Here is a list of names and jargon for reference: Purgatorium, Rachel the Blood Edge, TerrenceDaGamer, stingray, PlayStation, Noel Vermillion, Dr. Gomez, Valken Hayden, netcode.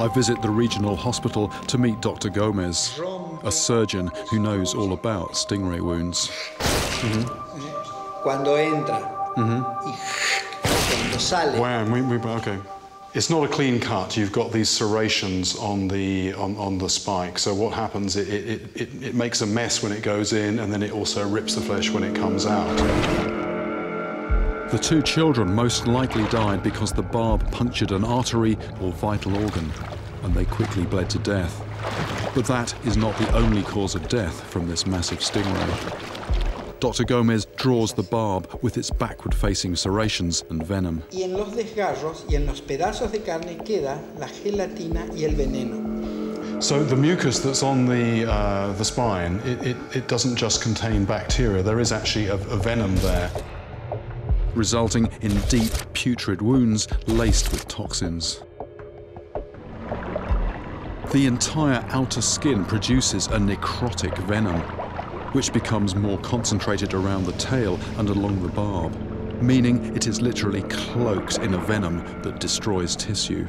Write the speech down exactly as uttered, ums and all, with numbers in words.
I visit the regional hospital to meet Doctor Gomez, a surgeon who knows all about stingray wounds. Mm-hmm. Mm-hmm. Wow, we, we, okay. It's not a clean cut. You've got these serrations on the on, on the spike. So what happens? It, it it it makes a mess when it goes in, and then it also rips the flesh when it comes out. The two children most likely died because the barb punctured an artery or vital organ, and they quickly bled to death. But that is not the only cause of death from this massive stingray. Doctor Gomez draws the barb with its backward-facing serrations and venom. So the mucus that's on the, uh, the spine, it, it, it doesn't just contain bacteria. There is actually a, a venom there, resulting in deep, putrid wounds laced with toxins. The entire outer skin produces a necrotic venom, which becomes more concentrated around the tail and along the barb, meaning it is literally cloaked in a venom that destroys tissue.